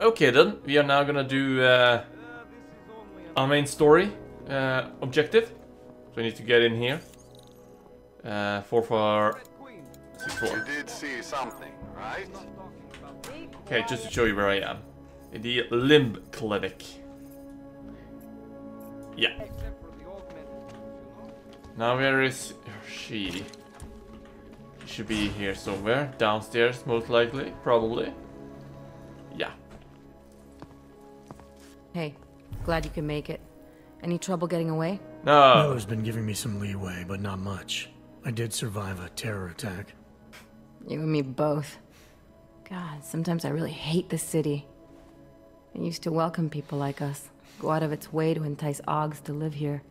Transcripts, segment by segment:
Okay then, we are now gonna do our main story objective. So we need to get in here. 4 4 6 4. You did see something, right? Okay, just to show you where I am. In the Limb Clinic. Yeah. Now where is she? She should be here somewhere. Downstairs, most likely. Probably. Yeah. Hey, glad you can make it. Any trouble getting away? No. Noah's been giving me some leeway, but not much. I did survive a terror attack. You and me both. God, sometimes I really hate the city. It used to welcome people like us, go out of its way to entice Augs to live here.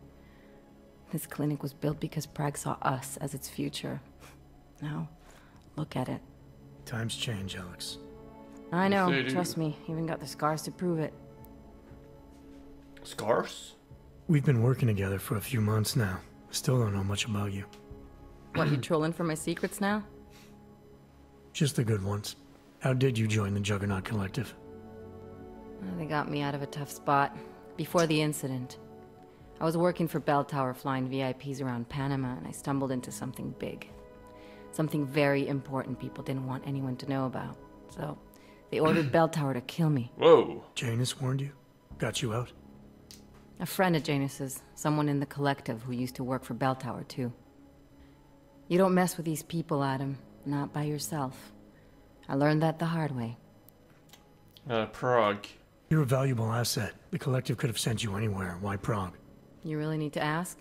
This clinic was built because Prague saw us as its future. Now, look at it. Times change, Alex. I know, trust me. Even got the scars to prove it. Scars? We've been working together for a few months now. Still don't know much about you. What, you trolling for my secrets now? Just the good ones. How did you join the Juggernaut Collective? Well, they got me out of a tough spot. Before the incident, I was working for Bell Tower flying VIPs around Panama, and I stumbled into something big. Something very important people didn't want anyone to know about. So, they ordered Bell Tower to kill me. Whoa. Janus warned you? Got you out? A friend of Janus's, someone in the collective who used to work for Bell Tower too. You don't mess with these people, Adam. Not by yourself. I learned that the hard way. Prague. You're a valuable asset. The collective could have sent you anywhere. Why Prague? You really need to ask?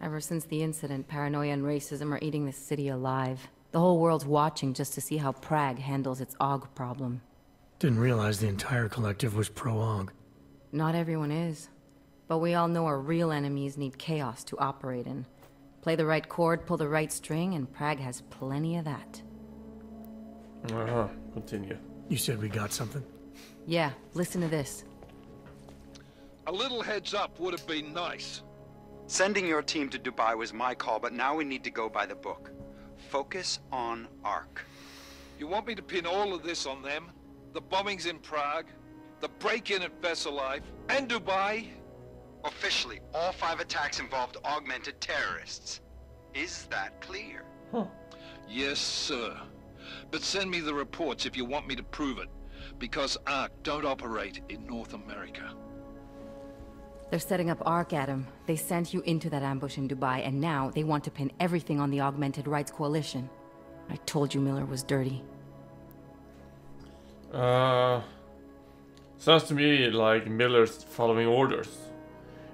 Ever since the incident, paranoia and racism are eating this city alive. The whole world's watching just to see how Prague handles its Og problem. Didn't realize the entire collective was pro-Og. Not everyone is. But we all know our real enemies need chaos to operate in. Play the right chord, pull the right string, and Prague has plenty of that. Uh-huh. Continue. You said we got something? Yeah, listen to this. A little heads up would have been nice. Sending your team to Dubai was my call, but now we need to go by the book. Focus on ARC. You want me to pin all of this on them? The bombings in Prague, the break-in at VersaLife, and Dubai? Officially, all 5 attacks involved augmented terrorists. Is that clear? Huh. Yes, sir. But send me the reports if you want me to prove it, because ARC don't operate in North America. They're setting up ARC, Adam. They sent you into that ambush in Dubai, and now they want to pin everything on the Augmented Rights Coalition. I told you Miller was dirty. Sounds to me like Miller's following orders.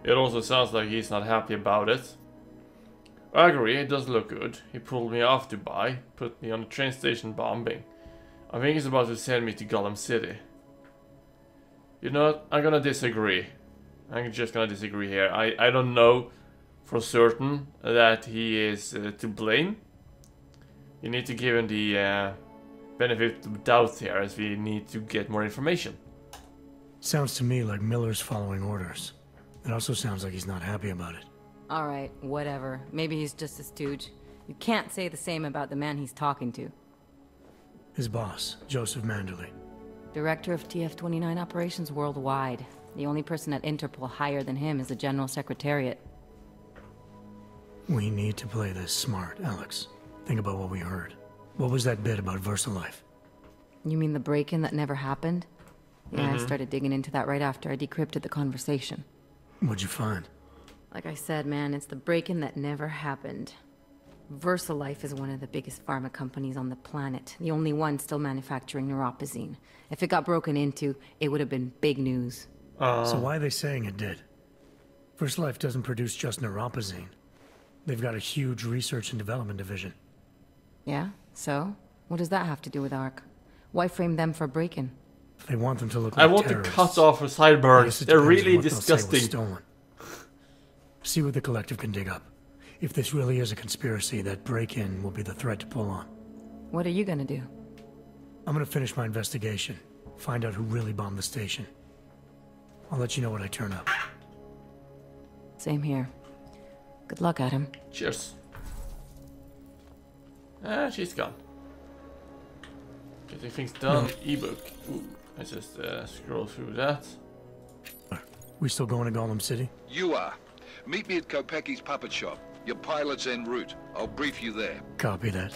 It also sounds like he's not happy about it. I agree, it does look good. He pulled me off Dubai, put me on a train station bombing. I think he's about to send me to Golem City. You know what? I'm gonna disagree. I'm just gonna disagree here. I don't know for certain that he is to blame. You need to give him the benefit of doubt here, as we need to get more information. Sounds to me like Miller's following orders. It also sounds like he's not happy about it. Alright, whatever. Maybe he's just a stooge. You can't say the same about the man he's talking to. His boss, Joseph Manderley. Director of TF-29 operations worldwide. The only person at Interpol higher than him is the General Secretariat. We need to play this smart, Alex. Think about what we heard. What was that bit about VersaLife? You mean the break-in that never happened? Yeah, I started digging into that right after I decrypted the conversation. What'd you find? Like I said, man, it's the break-in that never happened. VersaLife is one of the biggest pharma companies on the planet. The only one still manufacturing Neuropozyne. If it got broken into, it would have been big news. So why are they saying it did? VersaLife doesn't produce just Neuropozyne. They've got a huge research and development division. Yeah? So? What does that have to do with ARC? Why frame them for break-in? They want them to look like terrorists. I want to cut off her sideburns. They're really disgusting. See what the collective can dig up. If this really is a conspiracy, that break-in will be the threat to pull on. What are you gonna do? I'm gonna finish my investigation. Find out who really bombed the station. I'll let you know what I turn up. Same here. Good luck, Adam. Cheers. Ah, she's gone. Getting things done, ebook. Ooh, I just scroll through that. We still going to Golem City? You are. Meet me at Kopecky's puppet shop. Your pilot's en route. I'll brief you there. Copy that.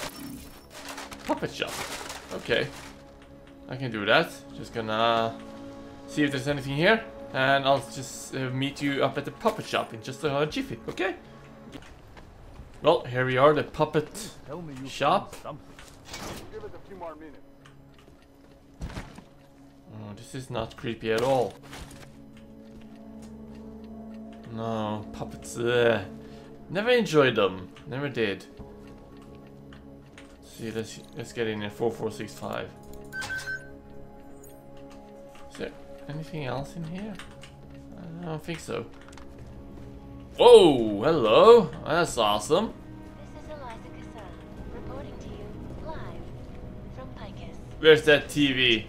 Puppet shop. Okay. I can do that. Just gonna see if there's anything here. And I'll just meet you up at the puppet shop in just a jiffy, okay? Well, here we are, the puppet shop. Give it a few more minutes. Oh, this is not creepy at all. No, puppets. Never enjoyed them. Never did. See, let's get in at 4465. Is there anything else in here? I don't think so. Whoa! Hello. That's awesome. This is Eliza Cassan, reporting to you live from Picus. Where's that TV?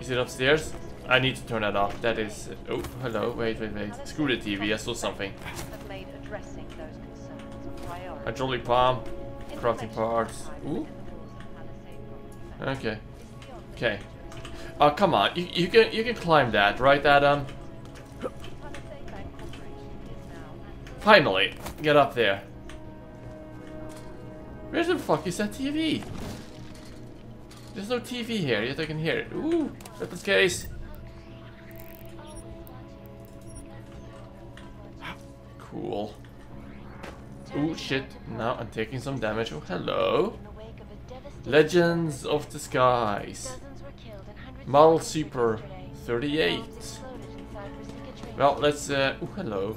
Is it upstairs? I need to turn that off. That is... Oh, hello. Wait, wait, wait. Screw the TV. I saw something. Hydraulic pump. Crafting parts. Ooh. Okay. Okay. Oh, come on. You can climb that, right, Adam? Finally. Get up there. Where the fuck is that TV? There's no TV here, yet I can hear it. Ooh. Weapons case. Cool. Ooh, shit. Now I'm taking some damage. Oh, hello. Legends of the Skies. Model Super 38. Well, let's... Ooh, hello.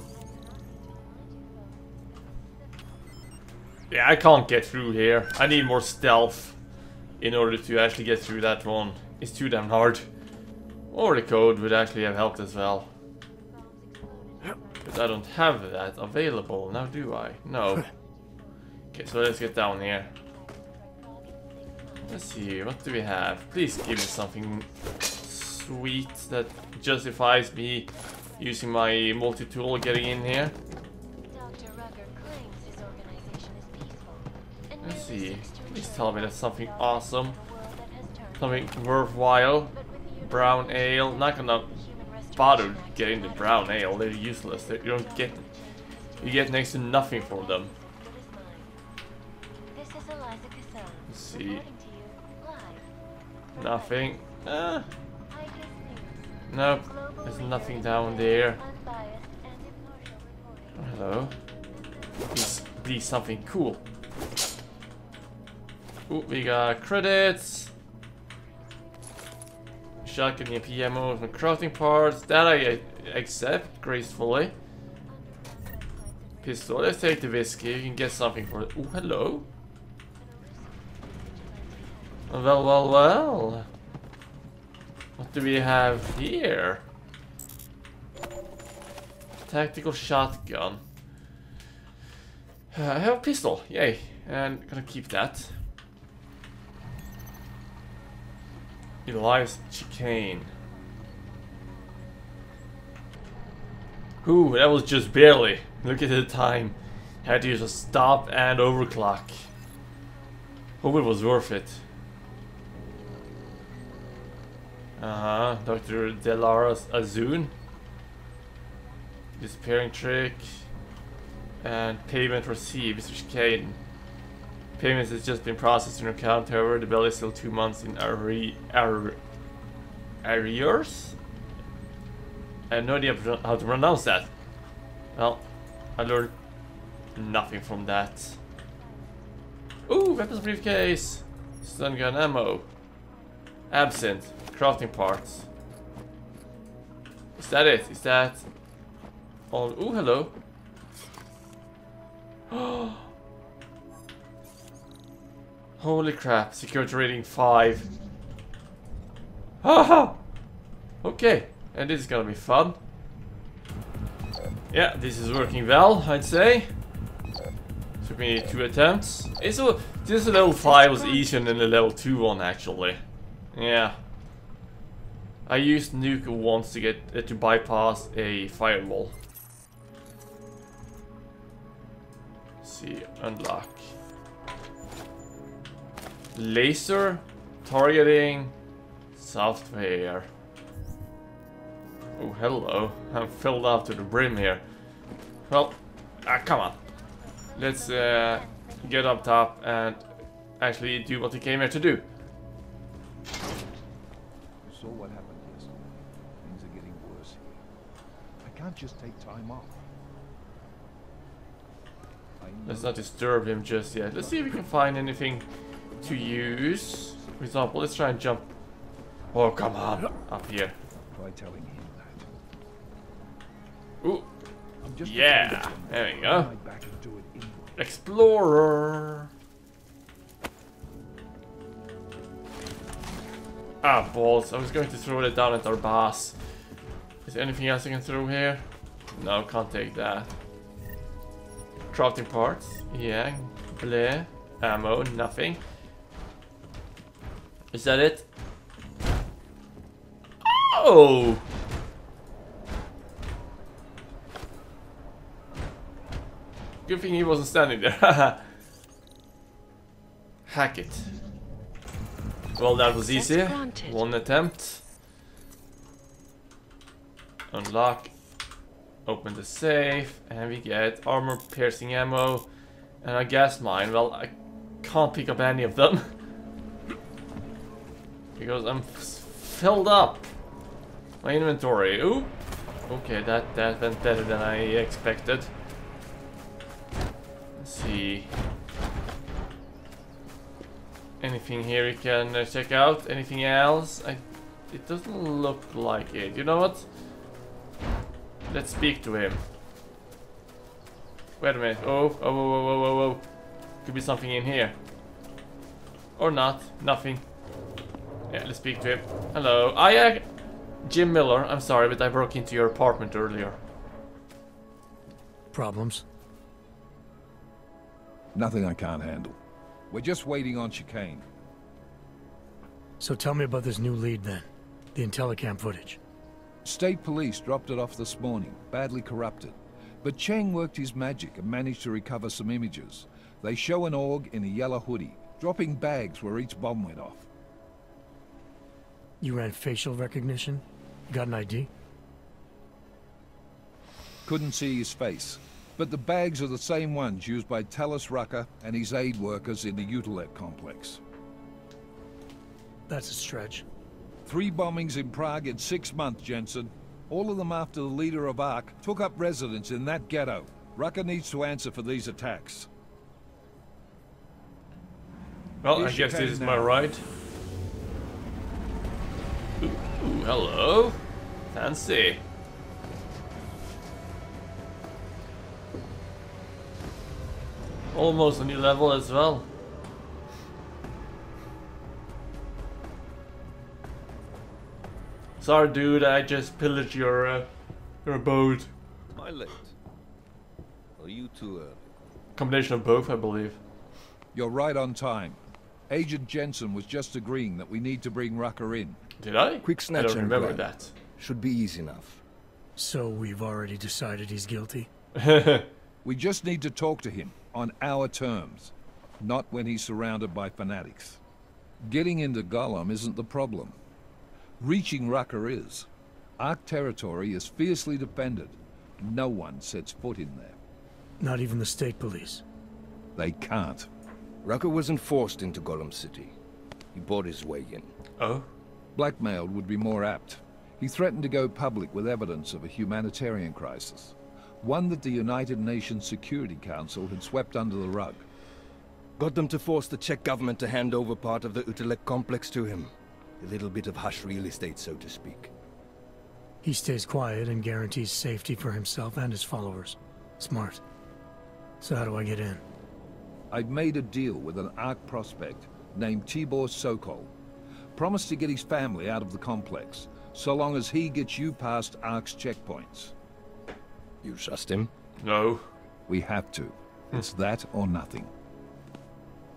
Yeah, I can't get through here. I need more stealth in order to actually get through that one. It's too damn hard. Or the code would actually have helped as well. But I don't have that available, now do I? No. Okay, so let's get down here. Let's see, what do we have? Please give me something sweet that justifies me using my multi-tool getting in here. Let's see, please tell me that's something awesome. Something worthwhile. Brown ale. Not gonna bother getting the brown ale. They're useless. They, you don't get them. You get next to nothing for them. Let's see. Nothing. Nope. There's nothing down there. Hello. Please something cool. Ooh, we got credits. Shotgun, EMP ammo, and crafting parts. That I accept gracefully. Pistol. Let's take the whiskey. You can get something for it. Ooh, hello. Well, well, well. What do we have here? Tactical shotgun. I have a pistol. Yay. And gonna keep that. Eliza Chicane. Ooh, that was just barely. Look at the time. Had to use a stop and overclock. Hope it was worth it. Uh-huh. Dr. Delara's Azun. Disappearing trick. And payment received, Mr. Chicane. Payments has just been processed in her account, however, the bill is still 2 months in arrears? I have no idea how to pronounce that. Well, I learned nothing from that. Ooh, weapons briefcase! Stun gun ammo. Absinthe. Crafting parts. Is that it? Is that... all? Ooh, hello. Oh. Holy crap, security rating 5. Haha! Okay, and this is gonna be fun. Yeah, this is working well, I'd say. Took me 2 attempts. It's a, this level 5 was easier than the level 2 one, actually. Yeah. I used nuke once to get to bypass a firewall. Let's see, unlock. Laser targeting software. Oh, hello. I'm filled up to the brim here. Well, come on. Let's get up top and actually do what we came here to do. So what happened yesterday? Things are getting worse here. I can't just take time off. Let's not disturb him just yet. Let's see if we can find anything to use. For example, let's try and jump. Oh, come on. Up here. By telling him that. Ooh. Yeah. There we go. Explorer. Ah, balls. I was going to throw it down at our boss. Is there anything else I can throw here? No, can't take that. Crafting parts. Yeah. Bleh. Ammo. Nothing. Is that it? Oh! Good thing he wasn't standing there. Hack it. Well, that was easy. One attempt. Unlock. Open the safe. And we get armor, piercing ammo. And a gas mine. Well, I can't pick up any of them. Because I'm filled up. My inventory. Ooh. Okay, that went better than I expected. Let's see. Anything here we can check out? Anything else? It doesn't look like it. You know what? Let's speak to him. Wait a minute. Oh. Could be something in here. Or not. Nothing. Yeah, let's speak to him. Hello. Jim Miller, I'm sorry, but I broke into your apartment earlier. Problems? Nothing I can't handle. We're just waiting on Chicane. So tell me about this new lead then. The IntelliCam footage. State police dropped it off this morning, badly corrupted. But Chang worked his magic and managed to recover some images. They show an org in a yellow hoodie, dropping bags where each bomb went off. You ran facial recognition? Got an ID? Couldn't see his face, but the bags are the same ones used by Talos Rucker and his aid workers in the Útulek complex. That's a stretch. 3 bombings in Prague in 6 months, Jensen. All of them after the leader of ARC took up residence in that ghetto. Rucker needs to answer for these attacks. Well, I guess this is my right. Ooh, hello. Fancy. Almost a new level as well. Sorry, dude, I just pillaged your abode. Am I late? Are you too early? Combination of both, I believe. You're right on time. Agent Jensen was just agreeing that we need to bring Rucker in. Did I? Quick snatch. I don't remember that. Should be easy enough. So we've already decided he's guilty? We just need to talk to him on our terms, not when he's surrounded by fanatics. Getting into Golem isn't the problem. Reaching Rucker is. Ark territory is fiercely defended. No one sets foot in there. Not even the state police. They can't. Rucker wasn't forced into Golem City. He bought his way in. Oh? Blackmailed would be more apt. He threatened to go public with evidence of a humanitarian crisis. One that the United Nations Security Council had swept under the rug. Got them to force the Czech government to hand over part of the Útulek complex to him. A little bit of hush real estate, so to speak. He stays quiet and guarantees safety for himself and his followers. Smart. So how do I get in? I've made a deal with an ARC prospect named Tibor Sokol. Promised to get his family out of the complex, so long as he gets you past ARC's checkpoints. You trust him? No. We have to. It's that or nothing.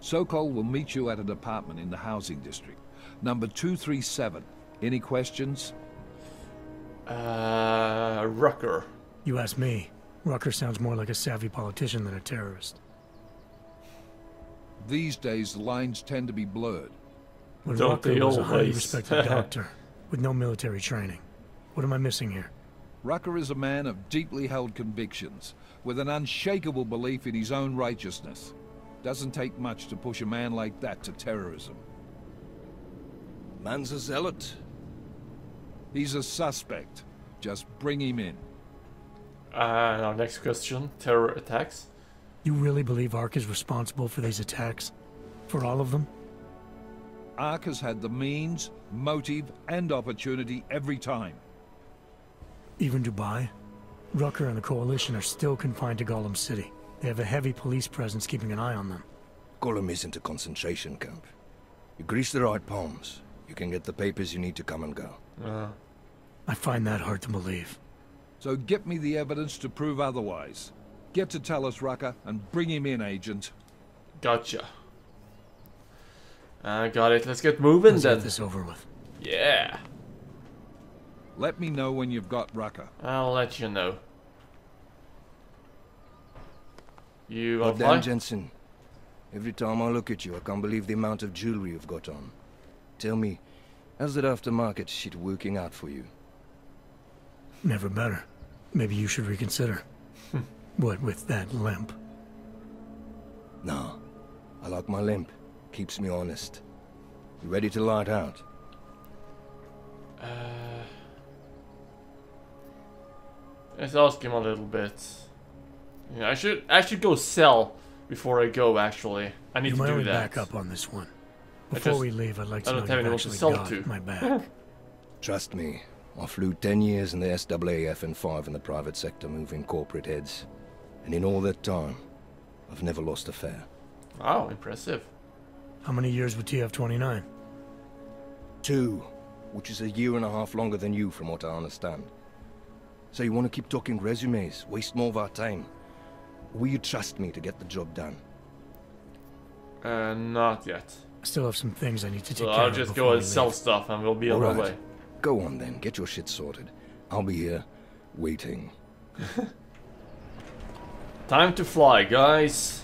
Sokol will meet you at an apartment in the housing district. Number 237. Any questions? Rucker. You ask me. Rucker sounds more like a savvy politician than a terrorist. These days, the lines tend to be blurred. When Rucker was a highly respected doctor with no military training. What am I missing here? Rucker is a man of deeply held convictions, with an unshakable belief in his own righteousness. Doesn't take much to push a man like that to terrorism. Man's a zealot. He's a suspect. Just bring him in. Our next question, terror attacks. You really believe Ark is responsible for these attacks? For all of them? Ark has had the means, motive, and opportunity every time. Even Dubai? Rucker and the Coalition are still confined to Golem City. They have a heavy police presence keeping an eye on them. Golem isn't a concentration camp. You grease the right palms, you can get the papers you need to come and go. I find that hard to believe. So get me the evidence to prove otherwise. Get to Talos Rucker and bring him in, Agent. Gotcha. Got it. Let's get moving then. Get this over with. Yeah. Let me know when you've got Rucker. I'll let you know. You are fine, Jensen. Every time I look at you, I can't believe the amount of jewelry you've got on. Tell me, how's that aftermarket shit working out for you? Never better. Maybe you should reconsider. What with that limp? No, I like my limp. Keeps me honest. You ready to light out? Let's ask him a little bit. Yeah, I should go sell before I go. Actually, I need to do that. Back up on this one. Before we leave, I'd like to know you've actually got my back. Trust me, I flew 10 years in the SAAF and 5 in the private sector, moving corporate heads, and in all that time, I've never lost a fare. Wow, impressive. How many years with TF-29? 2, which is 1.5 years longer than you, from what I understand. So you want to keep talking resumes, waste more of our time? Will you trust me to get the job done? Not yet. I still have some things I need to take care of. So I'll just go and sell stuff and we'll be on our way. Go on then, get your shit sorted. I'll be here, waiting. Time to fly, guys.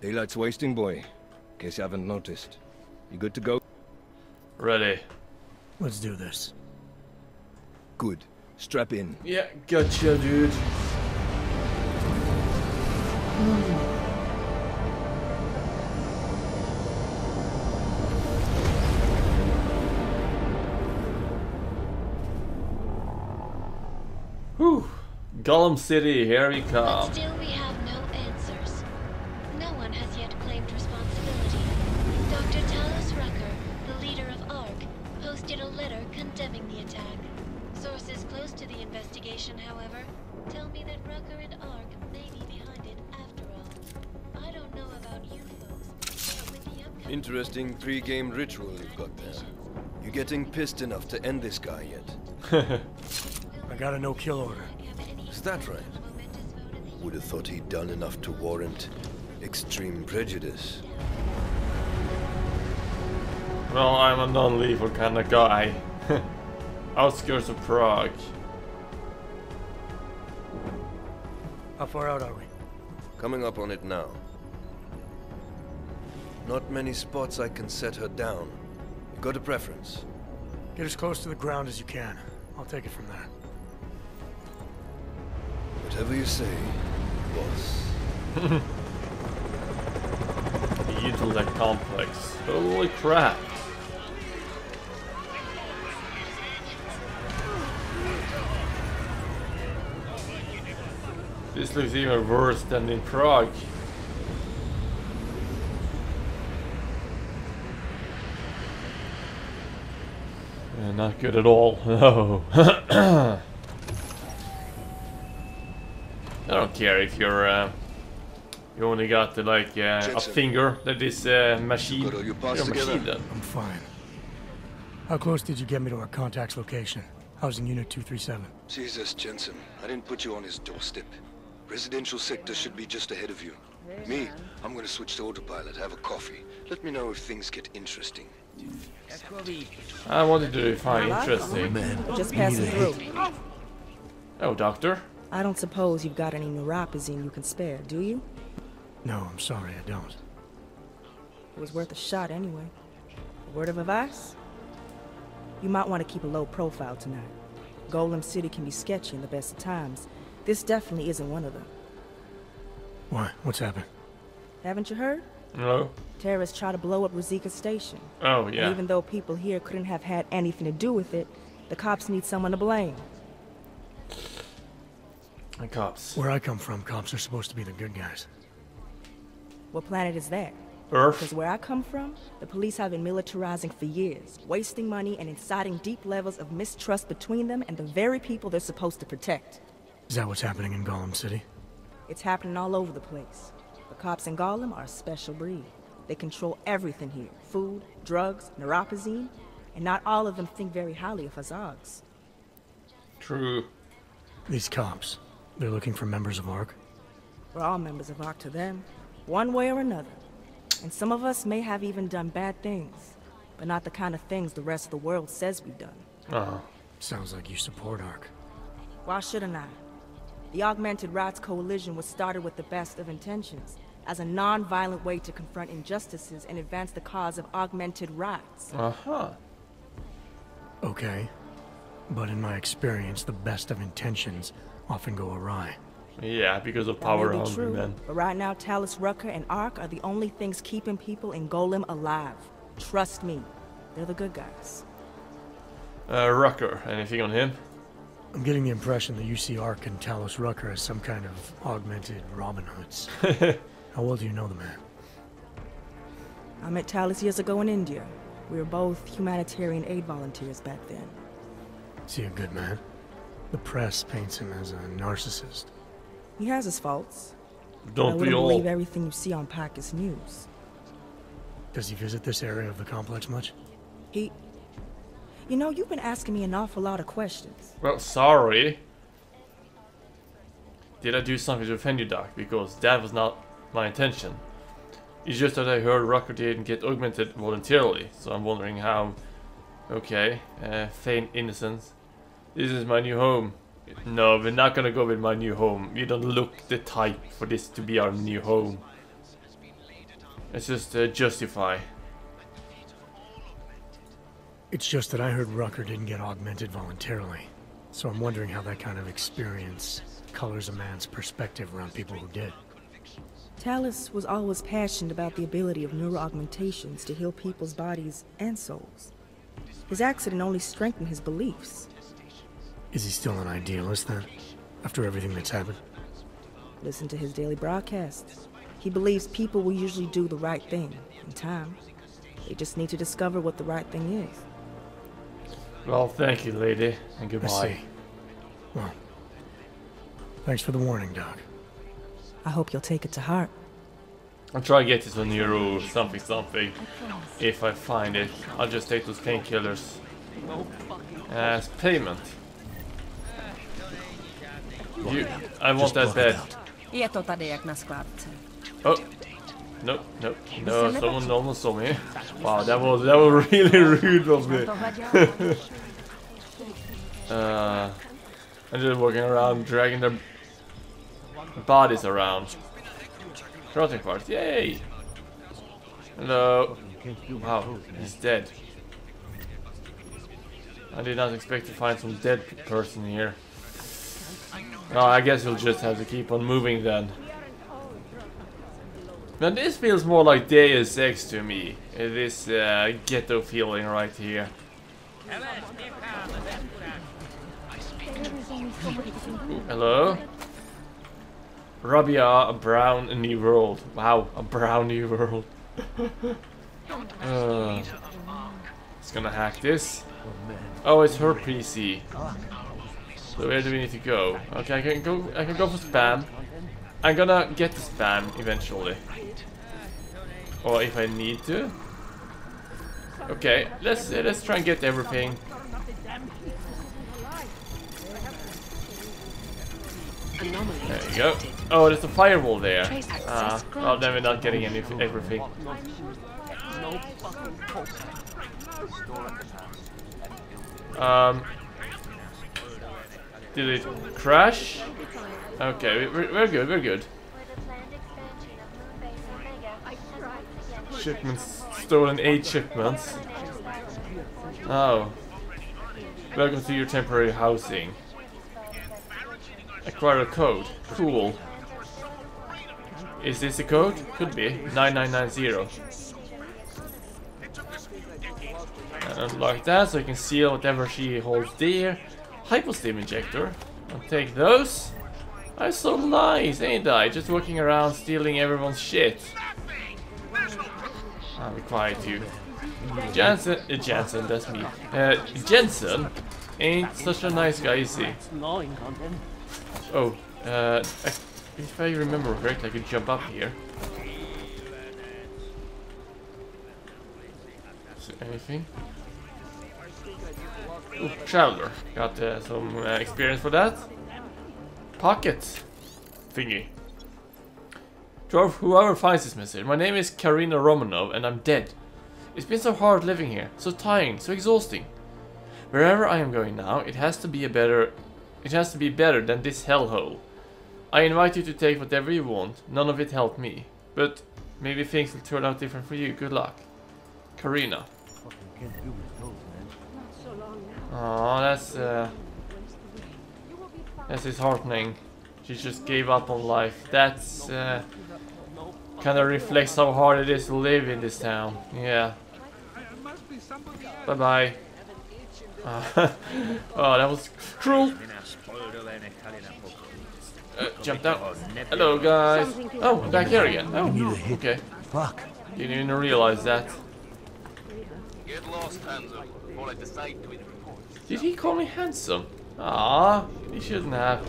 Daylight's wasting, boy. In case you haven't noticed. You good to go? Ready. Let's do this. Good. Strap in. Yeah, gotcha, dude. Whew. Golem City, here we come. However, tell me that Rucker and Ark may be behind it after all. I don't know about you folks, but with the upcoming... Interesting pre-game ritual you've got there. You getting pissed enough to end this guy yet? I got a no-kill order. Is that right? Would have thought he'd done enough to warrant extreme prejudice. Well, I'm a non-lethal kind of guy. Outskirts of Prague. How far out are we? Coming up on it now. Not many spots I can set her down. You got a preference? Get as close to the ground as you can. I'll take it from there. Whatever you say, boss. The Útulek complex. Holy crap. This looks even worse than in Prague. Not good at all. No. I don't care if you're you only got like a finger that is machine. I'm fine. How close did you get me to our contact's location? Housing Unit 237. Jesus, Jensen, I didn't put you on his doorstep. Residential sector should be just ahead of you. Me, I'm gonna switch to autopilot, have a coffee. Let me know if things get interesting. I wanted to find interesting. Just passing through. Oh, doctor. I don't suppose you've got any neuropozyne you can spare, do you? No, I'm sorry, I don't. It was worth a shot anyway. A word of advice? You might want to keep a low profile tonight. Golem City can be sketchy in the best of times. This definitely isn't one of them. Why? What's happened? Haven't you heard? No. Terrorists tried to blow up Růžička Station. Oh, yeah. And even though people here couldn't have had anything to do with it, the cops need someone to blame. The cops. Where I come from, cops are supposed to be the good guys. What planet is that? Earth. Because where I come from, the police have been militarizing for years, wasting money and inciting deep levels of mistrust between them and the very people they're supposed to protect. Is that what's happening in Golem City? It's happening all over the place. The cops in Golem are a special breed. They control everything here. Food, drugs, Neuropozyne, and not all of them think very highly of us Augs. True. These cops, they're looking for members of ARC? We're all members of ARC to them, one way or another. And some of us may have even done bad things, but not the kind of things the rest of the world says we've done. Uh-huh. Sounds like you support ARC. Why shouldn't I? The Augmented Rights Coalition was started with the best of intentions, as a non-violent way to confront injustices and advance the cause of augmented rights. Uh-huh. Okay. But in my experience, the best of intentions often go awry. Yeah, because of power hungry men. But right now, Talos Rucker and ARC are the only things keeping people in Golem alive. Trust me, they're the good guys. Rucker, anything on him? I'm getting the impression that you see ARC and Talos Rucker as some kind of augmented Robin Hoods. How well do you know the man? I met Talos years ago in India. We were both humanitarian aid volunteers back then. Is he a good man? The press paints him as a narcissist. He has his faults. Don't be all. I wouldn't believe everything you see on Picus News. Does he visit this area of the complex much? He... You know, you've been asking me an awful lot of questions. Well, sorry. Did I do something to offend you, Doc? Because that was not my intention. It's just that I heard Rucker didn't get augmented voluntarily, so I'm wondering how... Okay, feigned innocence. This is my new home. No, we're not gonna go with my new home. You don't look the type for this to be our new home. Let's just justify. It's just that I heard Rucker didn't get augmented voluntarily, so I'm wondering how that kind of experience colors a man's perspective around people who did. Talos was always passionate about the ability of neuroaugmentations to heal people's bodies and souls. His accident only strengthened his beliefs. Is he still an idealist then, after everything that's happened? Listen to his daily broadcasts. He believes people will usually do the right thing in time. They just need to discover what the right thing is. Well, thank you, lady, and goodbye. I see. Well, thanks for the warning, Doc. I hope you'll take it to heart. I'll try to get this on Neuro something. If I find it, I'll just take those painkillers as payment. You, I want that bed. Oh. No, no, no, someone almost saw me. Wow, that was really rude of me. I'm just walking around, dragging their bodies around. Rotting parts, yay! Hello. Wow, he's dead. I did not expect to find some dead person here. No, I guess we'll just have to keep on moving then. Now this feels more like Deus Ex to me, this ghetto feeling right here. Hello? Rabia, a brown new world. Wow, a brown new world. It's gonna hack this. Oh, it's her PC. So where do we need to go? Okay, I can go for spam. I'm gonna get the spam eventually. Or if I need to. Okay, let's try and get everything. There you go. Oh, there's a firewall there. Ah, well, then we're not getting any everything. Did it crash? Okay, we're good. shipments. Stolen 8 shipments. Oh. Welcome to your temporary housing. Acquire a code. Cool. Is this a code? Could be. 9990. Unlock that so you can seal whatever she holds dear. Hypostim injector. I'll take those. I'm so nice, ain't I? Just walking around stealing everyone's shit. I'll be quiet, you. Jansen, that's me. Jensen ain't such a nice guy, is he? Oh, if I remember correctly, I could jump up here. Is there anything? Ooh, traveler. Got some experience for that. Pocket thingy. To whoever finds this message, my name is Karina Romanov and I'm dead. It's been so hard living here, so tiring, so exhausting. Wherever I am going now, it has to be better than this hellhole. I invite you to take whatever you want. None of it helped me, but maybe things will turn out different for you. Good luck, Karina. Oh, that's disheartening. She just gave up on life. That's kind of reflects how hard it is to live in this town. Yeah. Bye bye. Oh, that was cruel. Jump down. Hello, guys. Oh, I'm back here again. Oh, okay. Fuck. Didn't even realize that. Get lost, Hanzo. Or I decide to. Did he call me handsome? Ah, he shouldn't have.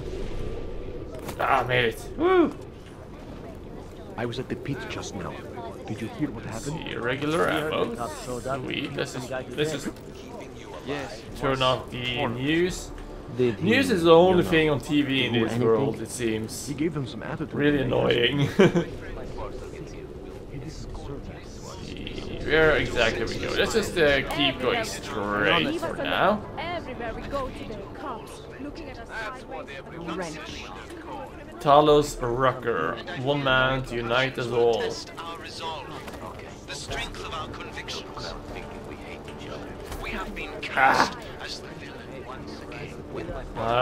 Ah, made it. Woo! I was at the beach just now. Did you hear what happened? Irregular ammo. Sweet. This is. Yes. Turn off the news. The news is the only thing on TV in this world, it seems. He gave them some attitude. Really annoying. Where exactly we go? Let's just keep going straight for now. Talos Rucker, one man to unite us all.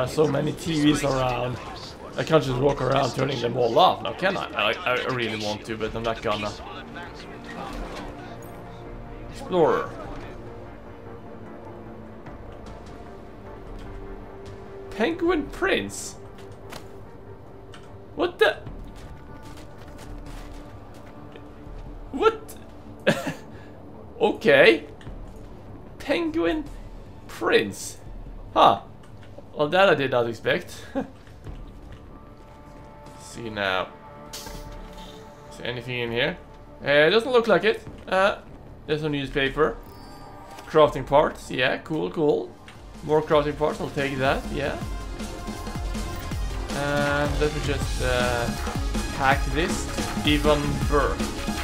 So many TVs around. I can't just walk around turning them all off now, can I? I really want to, but I'm not gonna. Explorer. Penguin Prince? What the? What? Okay. Penguin Prince. Huh. Well, that I did not expect. See now. Is there anything in here? It doesn't look like it. There's no newspaper. Crafting parts. Yeah, cool, cool. More crafting parts, I'll take that, yeah. And let me just hack this. Even Burke.